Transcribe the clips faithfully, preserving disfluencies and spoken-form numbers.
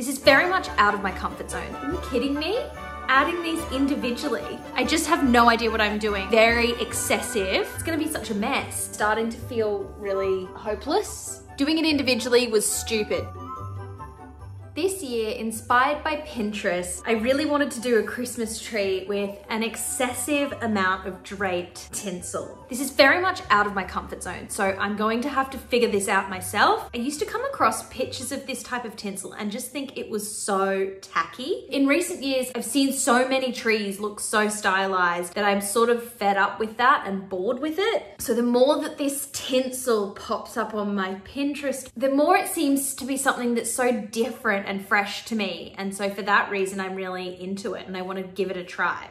This is very much out of my comfort zone. Are you kidding me? Adding these individually. I just have no idea what I'm doing. Very excessive. It's gonna be such a mess. Starting to feel really hopeless. Doing it individually was stupid. This year, inspired by Pinterest, I really wanted to do a Christmas tree with an excessive amount of draped tinsel. This is very much out of my comfort zone, so I'm going to have to figure this out myself. I used to come across pictures of this type of tinsel and just think it was so tacky. In recent years, I've seen so many trees look so stylized that I'm sort of fed up with that and bored with it. So the more that this tinsel pops up on my Pinterest, the more it seems to be something that's so different and fresh to me, and so for that reason I'm really into it and I want to give it a try.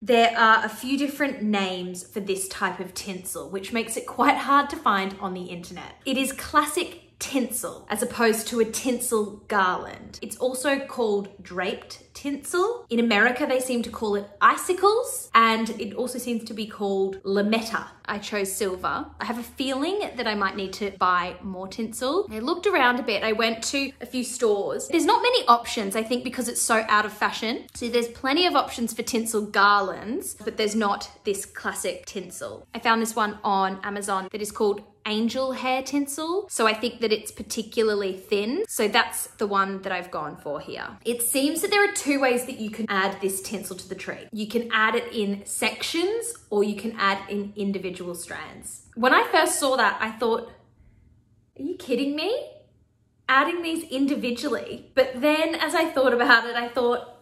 There are a few different names for this type of tinsel, which makes it quite hard to find on the internet. It is classic tinsel as opposed to a tinsel garland. It's also called draped tinsel. In America, they seem to call it icicles, and it also seems to be called Lametta. I chose silver. I have a feeling that I might need to buy more tinsel. I looked around a bit. I went to a few stores. There's not many options, I think, because it's so out of fashion. So there's plenty of options for tinsel garlands, but there's not this classic tinsel. I found this one on Amazon that is called angel hair tinsel. So I think that it's particularly thin. So that's the one that I've gone for here. It seems that there are two ways that you can add this tinsel to the tree. You can add it in sections or you can add in individual strands. When I first saw that, I thought, are you kidding me? Adding these individually. But then as I thought about it, I thought,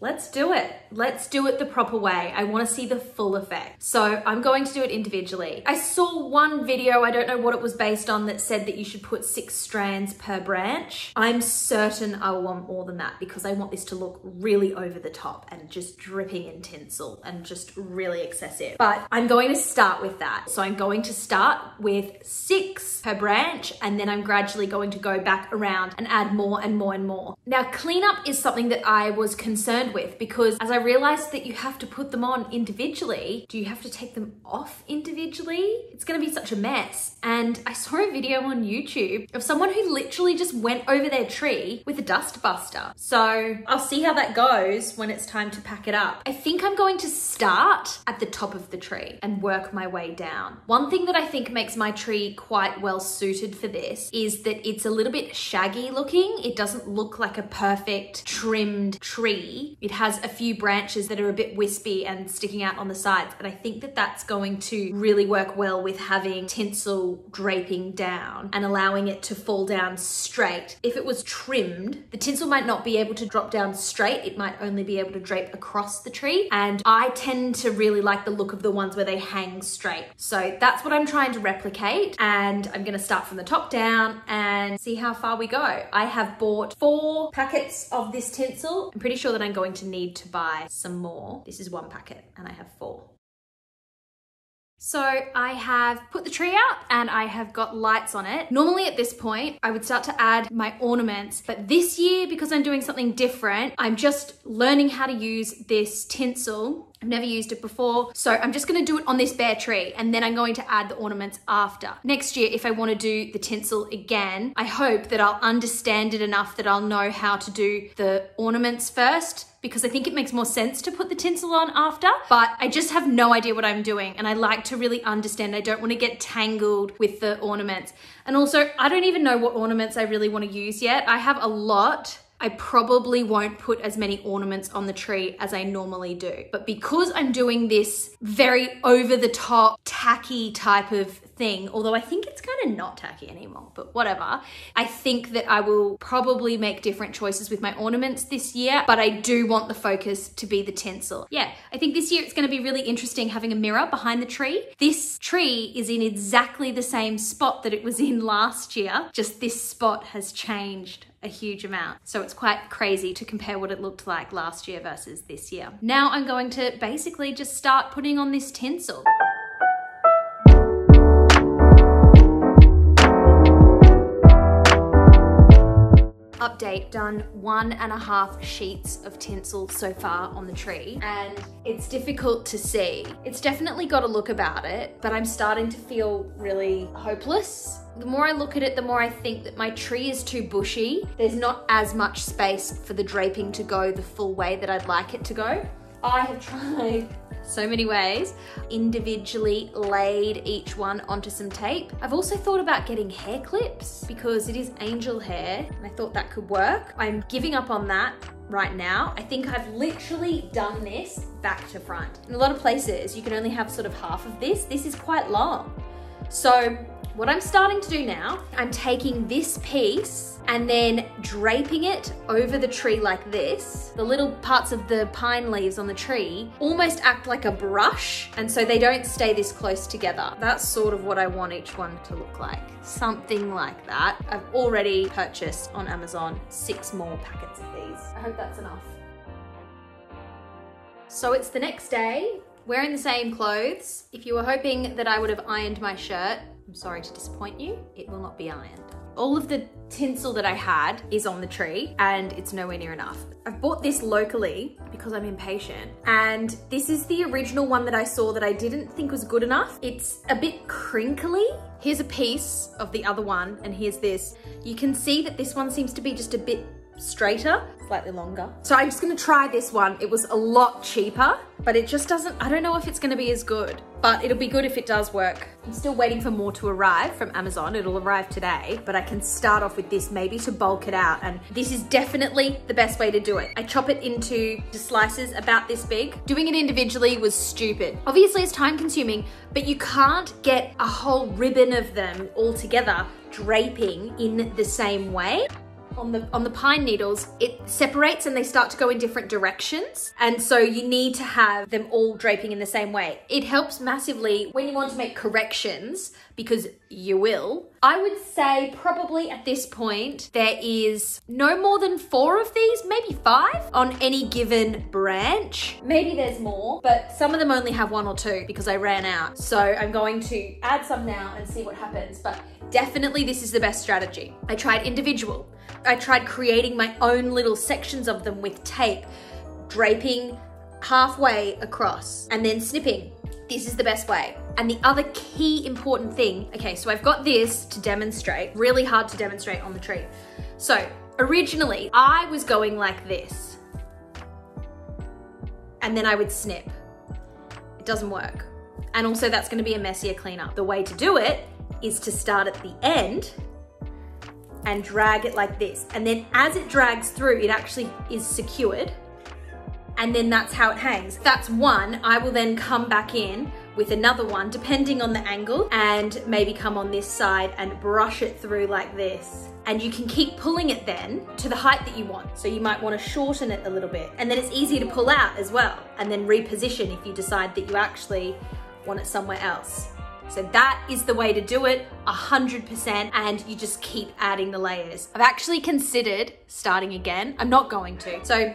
let's do it. Let's do it the proper way. I want to see the full effect. So I'm going to do it individually. I saw one video, I don't know what it was based on, that said that you should put six strands per branch. I'm certain I want more than that because I want this to look really over the top and just dripping in tinsel and just really excessive. But I'm going to start with that. So I'm going to start with six per branch, and then I'm gradually going to go back around and add more and more and more. Now, cleanup is something that I was concerned with, because as I realized that you have to put them on individually, do you have to take them off individually? It's gonna be such a mess. And I saw a video on YouTube of someone who literally just went over their tree with a dust buster. So I'll see how that goes when it's time to pack it up. I think I'm going to start at the top of the tree and work my way down. One thing that I think makes my tree quite well suited for this is that it's a little bit shaggy looking. It doesn't look like a perfect trimmed tree. It has a few branches that are a bit wispy and sticking out on the sides. And I think that that's going to really work well with having tinsel draping down and allowing it to fall down straight. If it was trimmed, the tinsel might not be able to drop down straight. It might only be able to drape across the tree. And I tend to really like the look of the ones where they hang straight. So that's what I'm trying to replicate. And I'm gonna start from the top down and see how far we go. I have bought four packets of this tinsel. I'm pretty sure that I'm going to need to buy some more. This is one packet and I have four. So I have put the tree out and I have got lights on it. Normally at this point, I would start to add my ornaments, but this year, because I'm doing something different, I'm just learning how to use this tinsel. I've never used it before. So I'm just gonna do it on this bare tree and then I'm going to add the ornaments after. Next year, if I wanna do the tinsel again, I hope that I'll understand it enough that I'll know how to do the ornaments first, because I think it makes more sense to put the tinsel on after, but I just have no idea what I'm doing and I like to really understand. I don't wanna get tangled with the ornaments. And also, I don't even know what ornaments I really wanna use yet. I have a lot. I probably won't put as many ornaments on the tree as I normally do. But because I'm doing this very over the top, tacky type of thing, although I think it's kind of not tacky anymore, but whatever, I think that I will probably make different choices with my ornaments this year, but I do want the focus to be the tinsel. Yeah, I think this year it's gonna be really interesting having a mirror behind the tree. This tree is in exactly the same spot that it was in last year, just this spot has changed a huge amount. So it's quite crazy to compare what it looked like last year versus this year. Now I'm going to basically just start putting on this tinsel. update, done one and a half sheets of tinsel so far on the tree, and it's difficult to see. It's definitely got a look about it, but I'm starting to feel really hopeless. The more I look at it, the more I think that my tree is too bushy. There's not as much space for the draping to go the full way that I'd like it to go. I have tried so many ways, individually laid each one onto some tape. I've also thought about getting hair clips because it is angel hair and I thought that could work. I'm giving up on that right now. I think I've literally done this back to front. In a lot of places, you can only have sort of half of this. This is quite long. So what I'm starting to do now, I'm taking this piece and then draping it over the tree like this. The little parts of the pine leaves on the tree almost act like a brush, and so they don't stay this close together. That's sort of what I want each one to look like. Something like that. I've already purchased on Amazon six more packets of these. I hope that's enough. So it's the next day, wearing the same clothes. If you were hoping that I would have ironed my shirt, I'm sorry to disappoint you, it will not be ironed. All of the tinsel that I had is on the tree and it's nowhere near enough. I've bought this locally because I'm impatient, and this is the original one that I saw that I didn't think was good enough. It's a bit crinkly. Here's a piece of the other one and here's this. You can see that this one seems to be just a bit straighter, slightly longer. So I'm just gonna try this one. It was a lot cheaper, but it just doesn't, I don't know if it's gonna be as good, but it'll be good if it does work. I'm still waiting for more to arrive from Amazon. It'll arrive today, but I can start off with this maybe to bulk it out. And this is definitely the best way to do it. I chop it into slices about this big. Doing it individually was stupid. Obviously it's time consuming, but you can't get a whole ribbon of them all together draping in the same way. On the, on the pine needles, it separates and they start to go in different directions. And so you need to have them all draping in the same way. It helps massively when you want to make corrections, because you will. I would say probably at this point, there is no more than four of these, maybe five on any given branch. Maybe there's more, but some of them only have one or two because I ran out. So I'm going to add some now and see what happens. But definitely this is the best strategy. I tried individual. I tried creating my own little sections of them with tape, draping halfway across and then snipping. This is the best way. And the other key important thing, okay, so I've got this to demonstrate, really hard to demonstrate on the tree. So originally I was going like this and then I would snip. It doesn't work. And also that's gonna be a messier cleanup. The way to do it is to start at the end and drag it like this. And then as it drags through, it actually is secured. And then that's how it hangs. That's one. I will then come back in with another one, depending on the angle, and maybe come on this side and brush it through like this. And you can keep pulling it then to the height that you want. So you might want to shorten it a little bit. And then it's easy to pull out as well. And then reposition if you decide that you actually want it somewhere else. So that is the way to do it, one hundred percent, and you just keep adding the layers. I've actually considered starting again. I'm not going to. So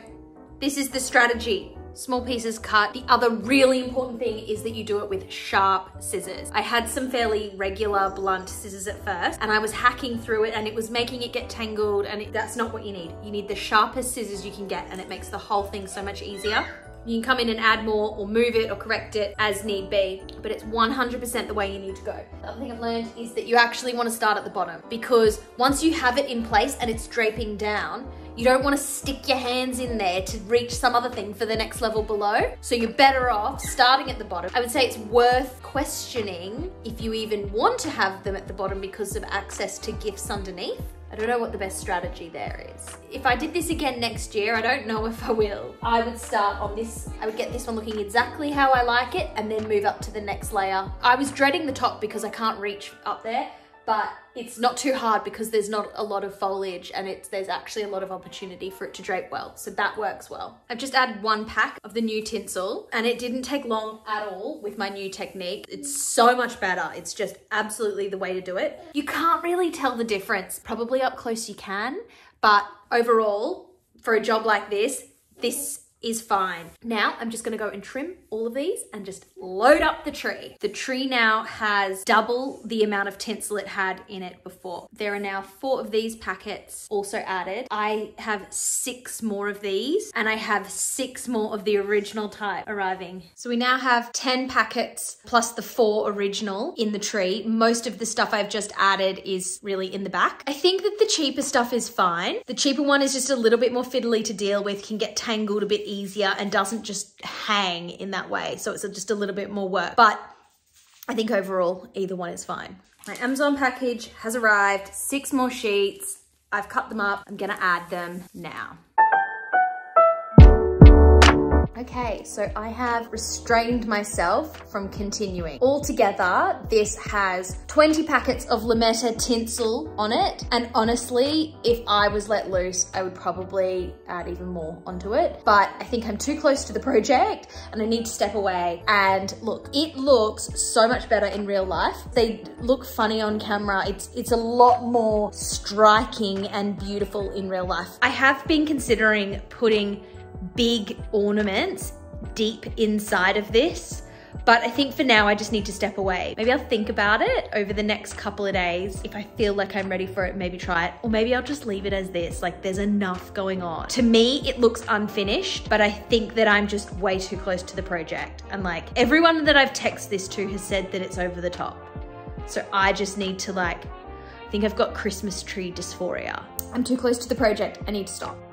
this is the strategy. Small pieces cut. The other really important thing is that you do it with sharp scissors. I had some fairly regular blunt scissors at first and I was hacking through it and it was making it get tangled, and it, that's not what you need. You need the sharpest scissors you can get, and it makes the whole thing so much easier. You can come in and add more or move it or correct it as need be, but it's one hundred percent the way you need to go. The other thing I've learned is that you actually want to start at the bottom, because once you have it in place and it's draping down, you don't want to stick your hands in there to reach some other thing for the next level below. So you're better off starting at the bottom. I would say it's worth questioning if you even want to have them at the bottom because of access to gifts underneath. I don't know what the best strategy there is. If I did this again next year, I don't know if I will. I would start on this. I would get this one looking exactly how I like it and then move up to the next layer. I was dreading the top because I can't reach up there, but it's not too hard because there's not a lot of foliage and it's, there's actually a lot of opportunity for it to drape well. So that works well. I've just added one pack of the new tinsel and it didn't take long at all with my new technique. It's so much better. It's just absolutely the way to do it. You can't really tell the difference. Probably up close you can, but overall for a job like this, this is fine. Now I'm just gonna go and trim all of these and just load up the tree. The tree now has double the amount of tinsel it had in it before. There are now four of these packets also added. I have six more of these and I have six more of the original type arriving. So we now have ten packets plus the four original in the tree. Most of the stuff I've just added is really in the back. I think that the cheaper stuff is fine. The cheaper one is just a little bit more fiddly to deal with, can get tangled a bit easier and doesn't just hang in that way. So it's just a little bit more work, but I think overall either one is fine. My Amazon package has arrived, six more sheets. I've cut them up, I'm gonna add them now. Okay, so I have restrained myself from continuing. Altogether, this has twenty packets of Lametta tinsel on it. And honestly, if I was let loose, I would probably add even more onto it. But I think I'm too close to the project and I need to step away. And look, it looks so much better in real life. They look funny on camera. It's, it's a lot more striking and beautiful in real life. I have been considering putting big ornaments deep inside of this, but I think for now I just need to step away. Maybe I'll think about it over the next couple of days. If I feel like I'm ready for it, maybe try it, or maybe I'll just leave it as this. Like, there's enough going on. To me, it looks unfinished, but I think that I'm just way too close to the project. And like, everyone that I've texted this to has said that it's over the top. So I just need to like, I think I've got Christmas tree dysphoria. I'm too close to the project, I need to stop.